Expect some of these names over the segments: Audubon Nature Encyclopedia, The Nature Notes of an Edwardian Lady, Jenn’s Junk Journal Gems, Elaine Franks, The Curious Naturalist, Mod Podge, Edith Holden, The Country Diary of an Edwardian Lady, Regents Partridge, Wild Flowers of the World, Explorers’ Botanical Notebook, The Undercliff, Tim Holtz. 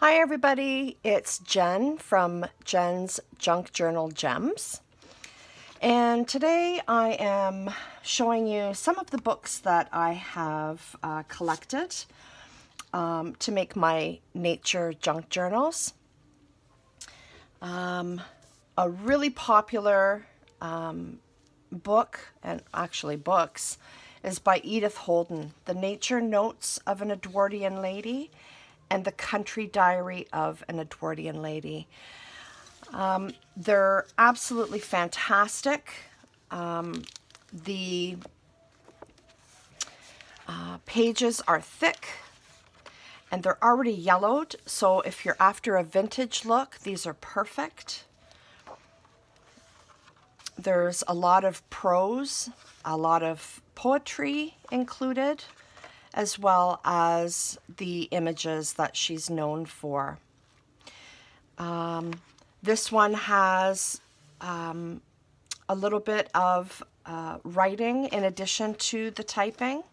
Hi everybody, it's Jen from Jen's Junk Journal Gems, and today I am showing you some of the books that I have collected to make my nature junk journals. A really popular book, and actually books, is by Edith Holden, The Nature Notes of an Edwardian Lady and The Country Diary of an Edwardian Lady. They're absolutely fantastic. The pages are thick and they're already yellowed, so if you're after a vintage look, these are perfect. There's a lot of prose, a lot of poetry included, as well as the images that she's known for. This one has a little bit of writing in addition to the typing.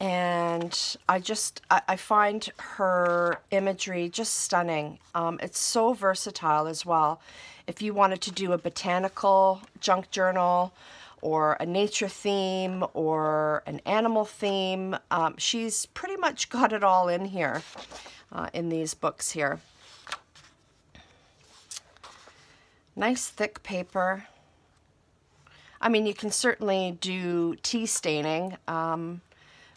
And I find her imagery just stunning. It's so versatile as well. If you wanted to do a botanical junk journal, or a nature theme, or an animal theme. She's pretty much got it all in here, in these books here. Nice thick paper. I mean, you can certainly do tea staining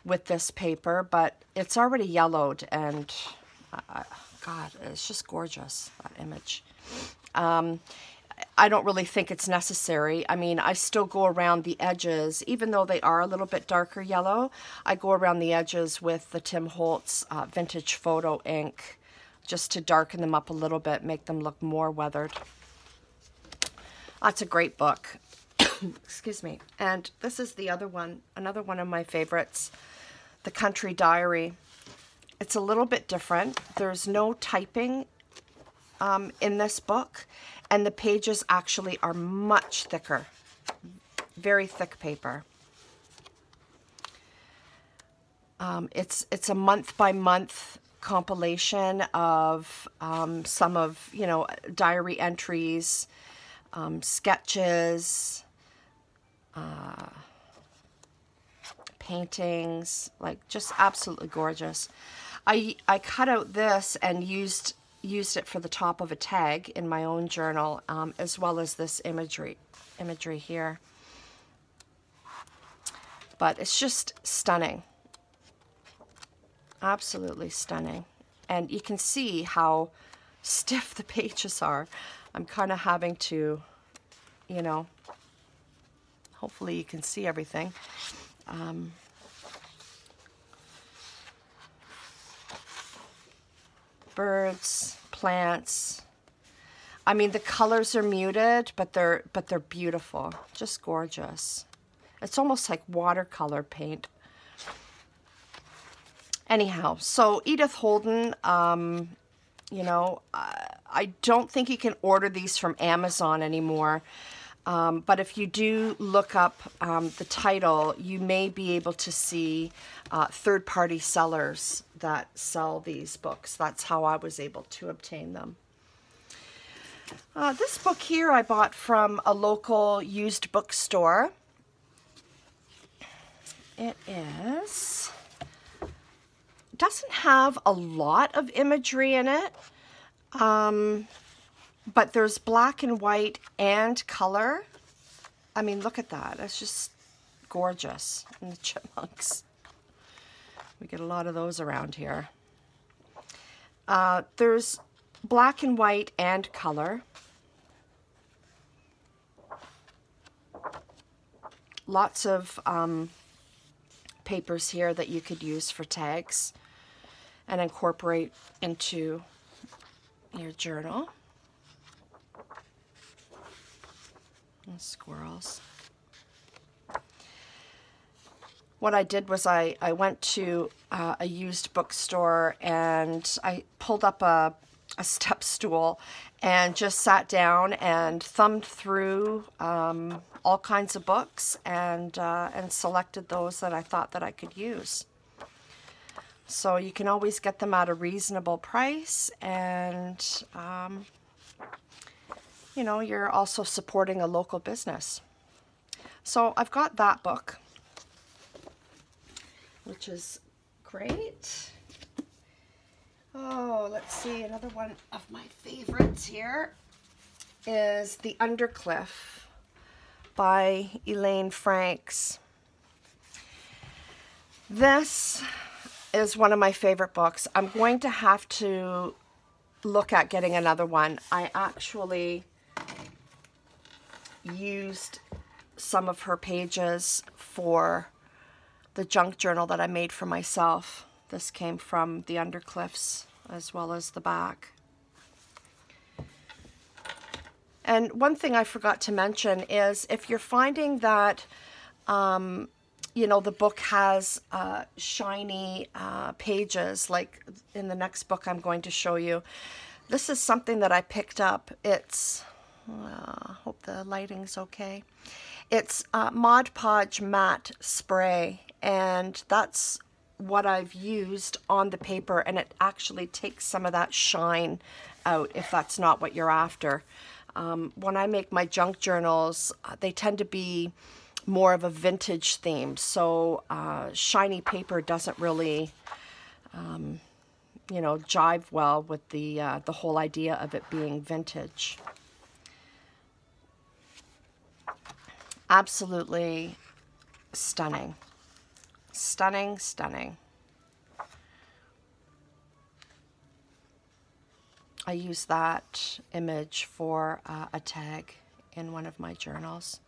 with this paper, but it's already yellowed, and God, it's just gorgeous, that image. I don't really think it's necessary. I mean, I still go around the edges, even though they are a little bit darker yellow. I go around the edges with the Tim Holtz Vintage Photo ink just to darken them up a little bit, make them look more weathered. That's a great book. Excuse me. And this is the other one, another one of my favorites, The Country Diary. It's a little bit different. There's no typing in this book, and the pages actually are much thicker, very thick paper. It's a month-by-month compilation of some of, you know, diary entries, sketches, paintings, like just absolutely gorgeous. I cut out this and used it for the top of a tag in my own journal, as well as this imagery here. But it's just stunning, absolutely stunning. And you can see how stiff the pages are. I'm kind of having to, you know, hopefully you can see everything. Birds, plants. I mean, the colors are muted, but they're beautiful, just gorgeous. It's almost like watercolor paint. Anyhow, so Edith Holden, you know, I don't think you can order these from Amazon anymore, but if you do look up the title, you may be able to see third-party sellers that sell these books. That's how I was able to obtain them. This book here I bought from a local used bookstore. It is, doesn't have a lot of imagery in it, but there's black and white and color. I mean, look at that. It's just gorgeous. And the chipmunks. We get a lot of those around here. There's black and white and color. Lots of papers here that you could use for tags and incorporate into your journal. And squirrels. What I did was I went to a used bookstore and I pulled up a step stool and just sat down and thumbed through all kinds of books and selected those that I thought that I could use. So you can always get them at a reasonable price, and you know, you're also supporting a local business. So I've got that book, which is great. Oh, let's see, another one of my favorites here is The Undercliff by Elaine Franks. This is one of my favorite books. I'm going to have to look at getting another one. I actually used some of her pages for the junk journal that I made for myself. This came from the Undercliffs as well as the back. And one thing I forgot to mention is if you're finding that, you know, the book has shiny pages, like in the next book I'm going to show you. This is something that I picked up. It's, hope the lighting's okay. It's Mod Podge Matte Spray, and that's what I've used on the paper, and it actually takes some of that shine out if that's not what you're after. When I make my junk journals, they tend to be more of a vintage theme, so shiny paper doesn't really, you know, jive well with the whole idea of it being vintage. Absolutely stunning, stunning, stunning. I use that image for a tag in one of my journals.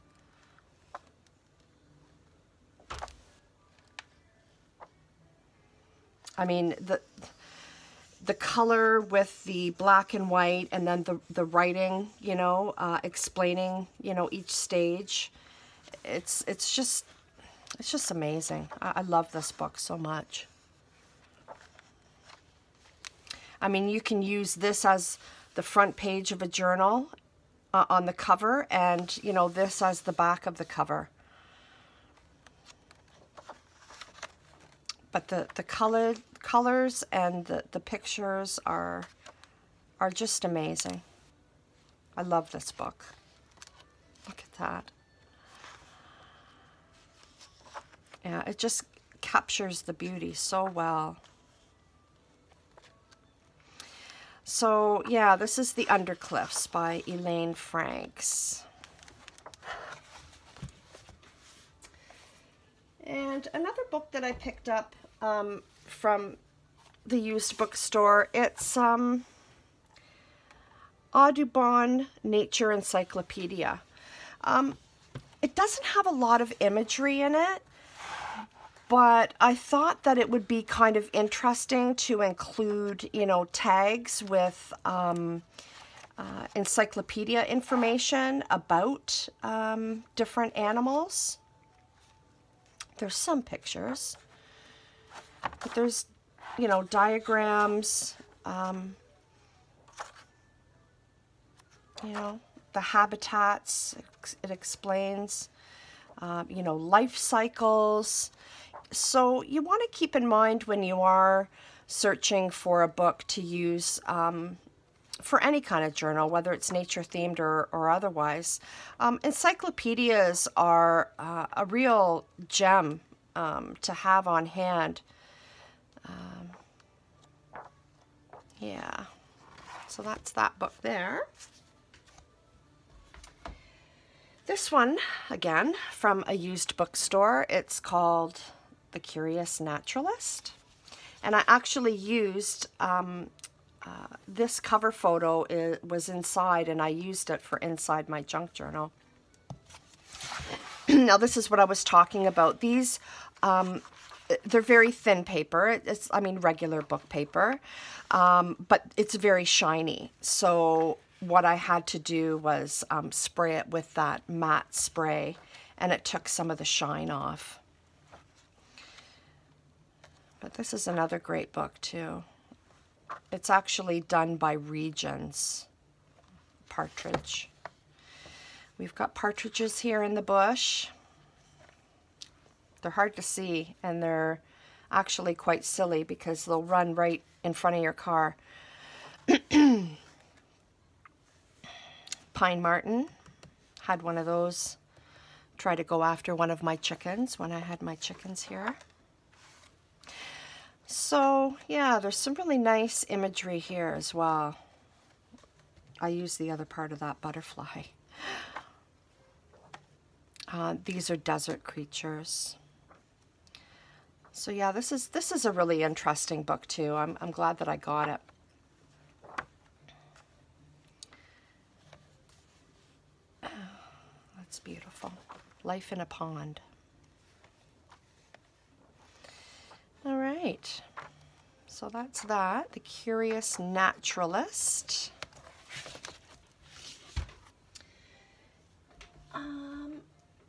I mean, the color with the black and white, and then the writing, you know, explaining, you know, each stage. It's just amazing. I love this book so much. I mean, you can use this as the front page of a journal on the cover, and, you know, this as the back of the cover. But the colors and the pictures are just amazing. I love this book. Look at that. Yeah, it just captures the beauty so well. So, yeah, this is The Undercliffs by Elaine Franks. And another book that I picked up from the used bookstore, it's Audubon Nature Encyclopedia. It doesn't have a lot of imagery in it, but I thought that it would be kind of interesting to include, you know, tags with encyclopedia information about different animals. There's some pictures, but there's, you know, diagrams, you know, the habitats, it explains, you know, life cycles. So you want to keep in mind when you are searching for a book to use for any kind of journal, whether it's nature themed or otherwise. Encyclopedias are a real gem to have on hand. Yeah, so that's that book there. This one, again, from a used bookstore, it's called The Curious Naturalist. And I actually used, this cover photo was inside, and I used it for inside my junk journal. Now, this is what I was talking about. These, they're very thin paper. It's, I mean, regular book paper, but it's very shiny. So what I had to do was spray it with that matte spray, and it took some of the shine off. But this is another great book too. It's actually done by Regents Partridge. We've got partridges here in the bush. They're hard to see, and they're actually quite silly because they'll run right in front of your car. Pine martin, had one of those. Try to go after one of my chickens when I had my chickens here. So yeah, there's some really nice imagery here as well. I used the other part of that butterfly. These are desert creatures. So yeah, this is a really interesting book too. I'm glad that I got it. Oh, that's beautiful. Life in a Pond. All right. So that's that. The Curious Naturalist.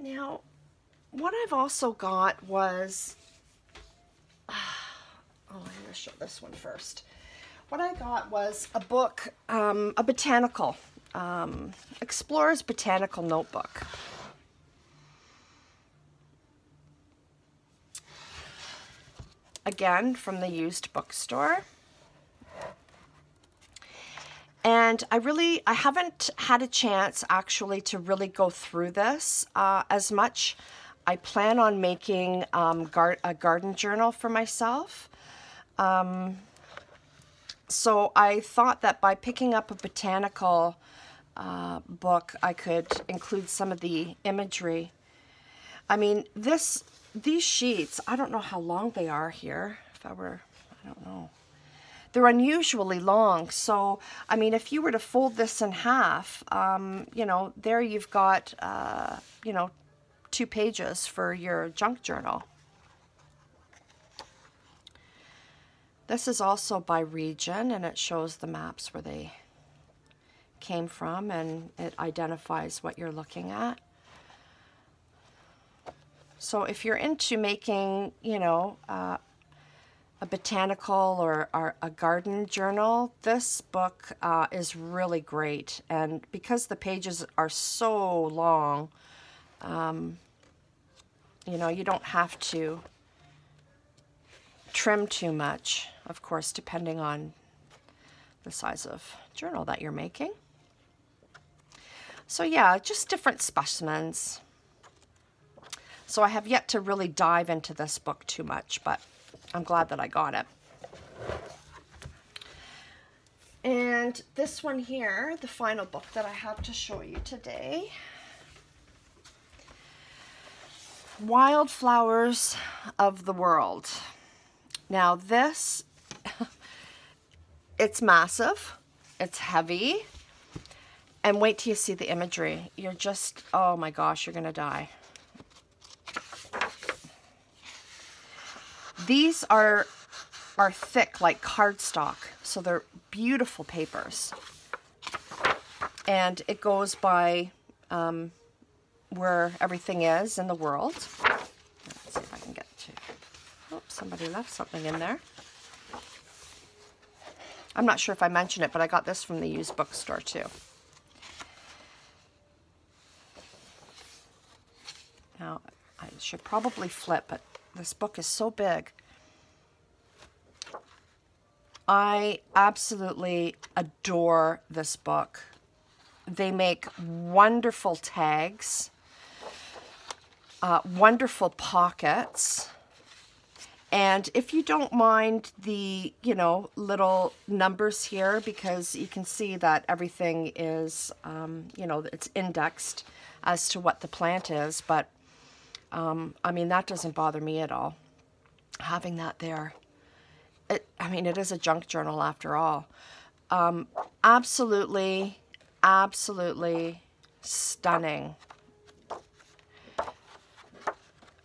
Now, what I've also got was, I'm going to show this one first. What I got was a book, a botanical, Explorer's Botanical Notebook. Again, from the used bookstore. And I haven't had a chance actually to really go through this as much. I plan on making a garden journal for myself. So I thought that by picking up a botanical book, I could include some of the imagery. I mean, these sheets, I don't know how long they are here. I don't know. They're unusually long, so I mean, if you were to fold this in half, you know, there you've got, you know, 2 pages for your junk journal. This is also by region, and it shows the maps where they came from, and it identifies what you're looking at. So if you're into making, you know, a botanical or a garden journal, this book is really great. And because the pages are so long, you know, you don't have to trim too much, of course, depending on the size of journal that you're making. So yeah, just different specimens. So I have yet to really dive into this book too much, but I'm glad that I got it. And this one here, the final book that I have to show you today, Wild Flowers of the World. Now this, it's massive, it's heavy, and wait till you see the imagery. You're just, oh my gosh, you're gonna die. These are thick like cardstock, so they're beautiful papers. And it goes by where everything is in the world. Let's see if I can get to, oops, somebody left something in there. I'm not sure if I mentioned it, but I got this from the used bookstore too. Now, I should probably flip it. This book is so big. I absolutely adore this book. They make wonderful tags, wonderful pockets. And if you don't mind the, you know, little numbers here, because you can see that everything is, you know, it's indexed as to what the plant is, but I mean, that doesn't bother me at all, having that there. I mean, it is a junk journal after all. Absolutely, absolutely stunning.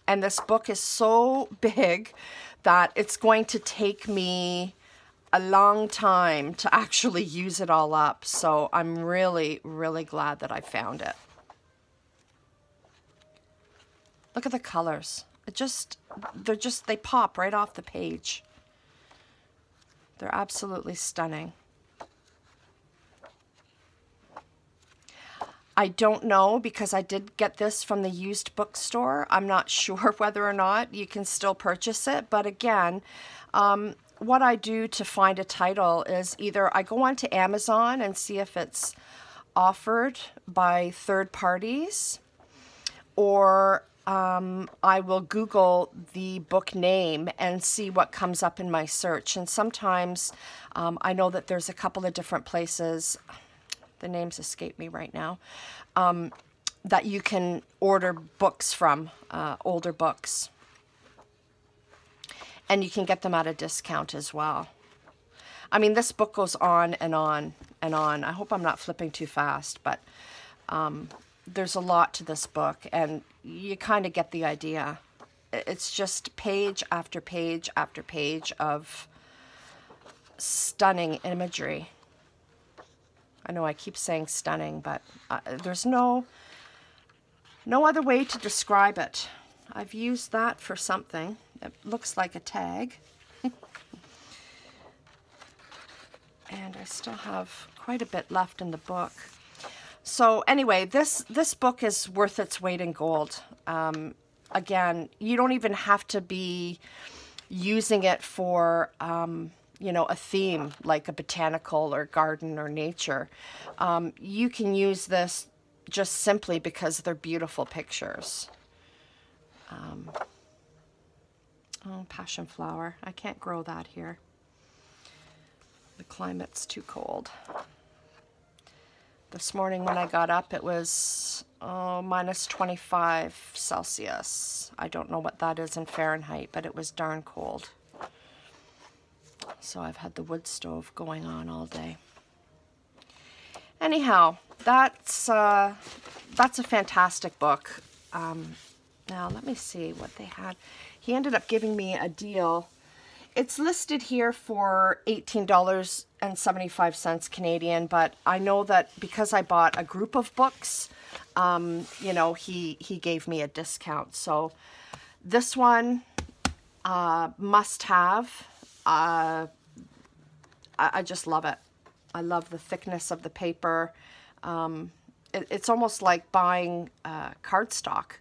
And this book is so big that it's going to take me a long time to actually use it all up. So I'm really, really glad that I found it. Look at the colors. It just, they pop right off the page. They're absolutely stunning. I don't know, because I did get this from the used bookstore. I'm not sure whether or not you can still purchase it. But again, what I do to find a title is either I go onto Amazon and see if it's offered by third parties, or I will Google the book name and see what comes up in my search. And sometimes I know that there's a couple of different places, the names escape me right now, that you can order books from, older books. And you can get them at a discount as well. I mean, this book goes on and on and on. I hope I'm not flipping too fast, but there's a lot to this book, and you kind of get the idea. It's just page after page after page of stunning imagery. I know I keep saying stunning, but there's no other way to describe it. I've used that for something. It looks like a tag. And I still have quite a bit left in the book. So anyway, this book is worth its weight in gold. Again, you don't even have to be using it for, you know, a theme like a botanical or garden or nature. You can use this just simply because they're beautiful pictures. Oh, passion flower. I can't grow that here. The climate's too cold. This morning when I got up, it was minus 25 Celsius. I don't know what that is in Fahrenheit, but it was darn cold. So I've had the wood stove going on all day. Anyhow, that's a fantastic book. Now let me see what they had. He ended up giving me a deal. It's listed here for $18.75 Canadian, but I know that because I bought a group of books, you know, he gave me a discount. So this one, must have. I just love it. I love the thickness of the paper. It's almost like buying cardstock.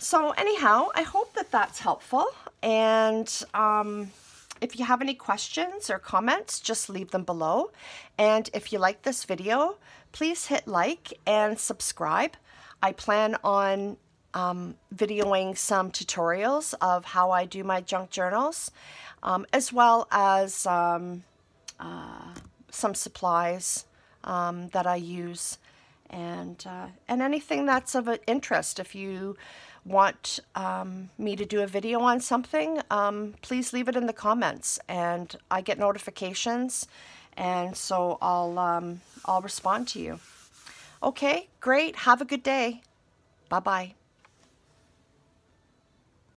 So anyhow, I hope that that's helpful. And if you have any questions or comments, just leave them below. And if you like this video, please hit like and subscribe. I plan on videoing some tutorials of how I do my junk journals, as well as some supplies that I use, and anything that's of interest. If you want me to do a video on something, please leave it in the comments, and I get notifications, and so I'll respond to you. Okay, great. Have a good day. Bye-bye.